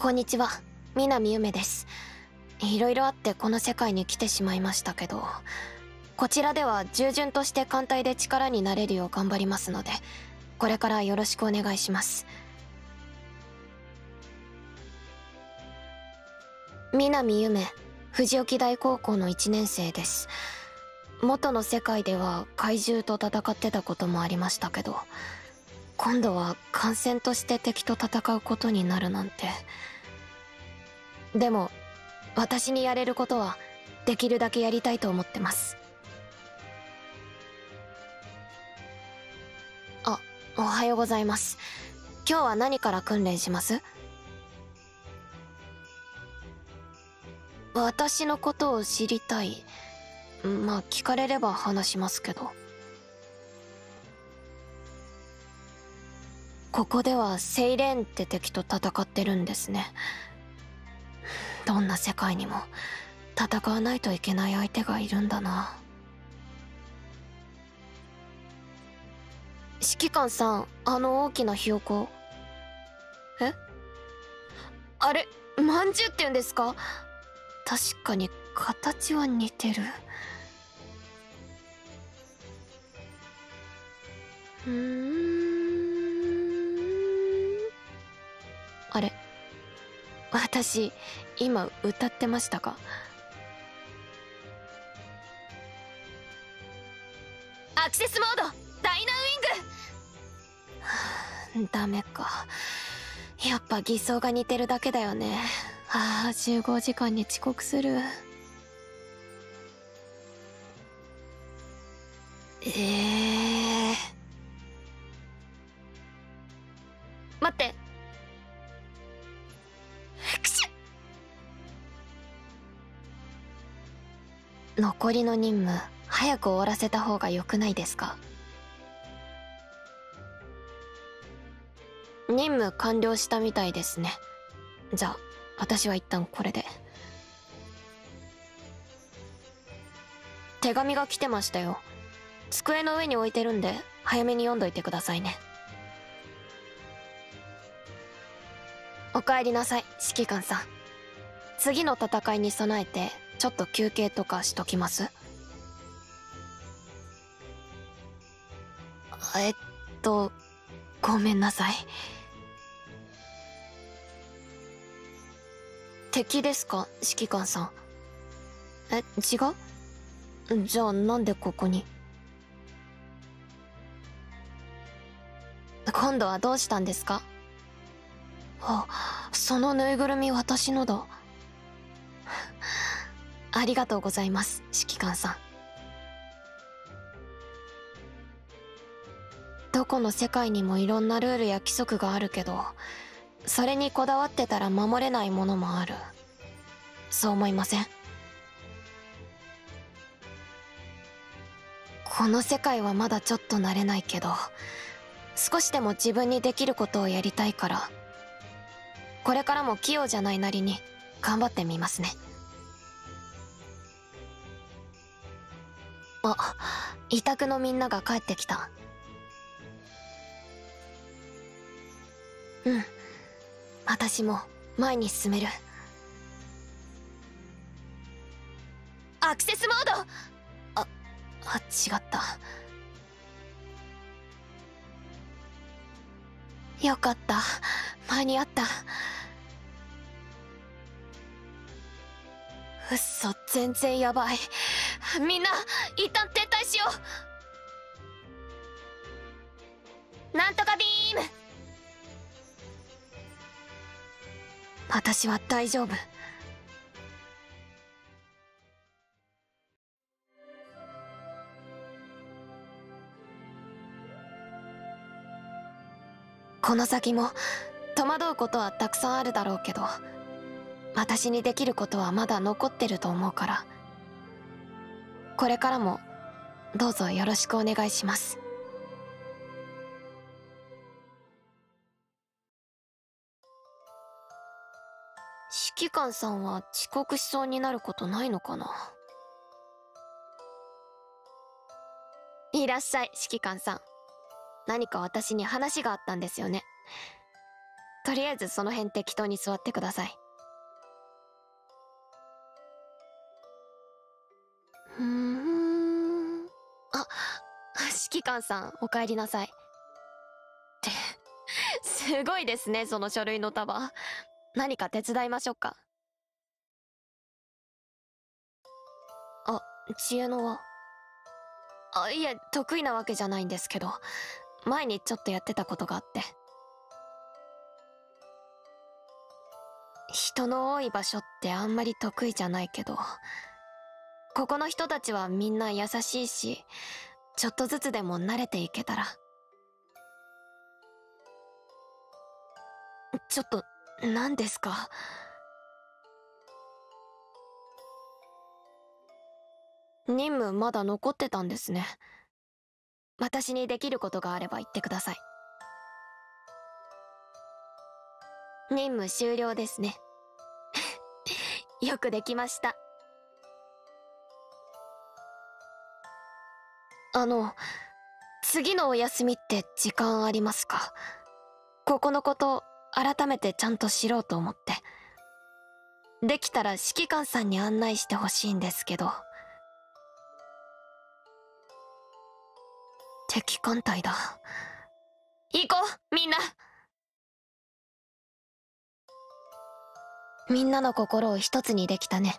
こんにちは、南夢です。いろいろあってこの世界に来てしまいましたけど、こちらでは従順として艦隊で力になれるよう頑張りますので、これからよろしくお願いします。南夢、藤置大高校の1年生です。元の世界では怪獣と戦ってたこともありましたけど、今度は艦船として敵と戦うことになるなんて。でも私にやれることはできるだけやりたいと思ってます。あ、おはようございます。今日は何から訓練します？私のことを知りたい。まあ聞かれれば話しますけど。ここではセイレーンって敵と戦ってるんですね。どんな世界にも戦わないといけない相手がいるんだな。指揮官さん、あの大きなひよこ。え？あれ、まんじゅうって言うんですか？確かに形は似てる。あれ、私今歌ってましたか？アクセスモードダイナウィング。ダメか、やっぱ偽装が似てるだけだよね。ああ、集合時間に遅刻する。待って、くしゅ。残りの任務早く終わらせた方が良くないですか？任務完了したみたいですね。じゃあ私は一旦これで。手紙が来てましたよ。机の上に置いてるんで早めに読んどいてくださいね。おかえりなさい、指揮官さん。次の戦いに備えてちょっと休憩とかしときます？ごめんなさい。敵ですか、指揮官さん。違う？じゃあなんでここに？今度はどうしたんですか？あ、そのぬいぐるみ私のだ。ありがとうございます、指揮官さん。どこの世界にもいろんなルールや規則があるけど、それにこだわってたら守れないものもある。そう思いません？この世界はまだちょっと慣れないけど、少しでも自分にできることをやりたいから、これからも器用じゃないなりに頑張ってみますね。あ、委託のみんなが帰ってきた。うん、私も前に進める。アクセスモード。違った。よかった。間に合った。うっそ、全然やばい。みんな、一旦撤退しよう。なんとかビーム。私は大丈夫。この先も戸惑うことはたくさんあるだろうけど、私にできることはまだ残ってると思うから、これからもどうぞよろしくお願いします。指揮官さんは遅刻しそうになることないのかな？いらっしゃい、指揮官さん。何か私に話があったんですよね。とりあえずその辺適当に座ってください。うん。あ、指揮官さん、お帰りなさい。ってすごいですね、その書類の束。何か手伝いましょうか。あ、知恵の輪。あ、いえ、得意なわけじゃないんですけど、前にちょっとやってたことがあって。人の多い場所ってあんまり得意じゃないけど、ここの人たちはみんな優しいし、ちょっとずつでも慣れていけたら。ちょっと、何ですか？任務まだ残ってたんですね。私にできることがあれば言ってください。任務終了ですね。よくできました。次のお休みって時間ありますか？ここのこと改めてちゃんと知ろうと思って。できたら指揮官さんに案内してほしいんですけど。敵艦隊だ。行こう、みんな。みんなの心を一つにできたね。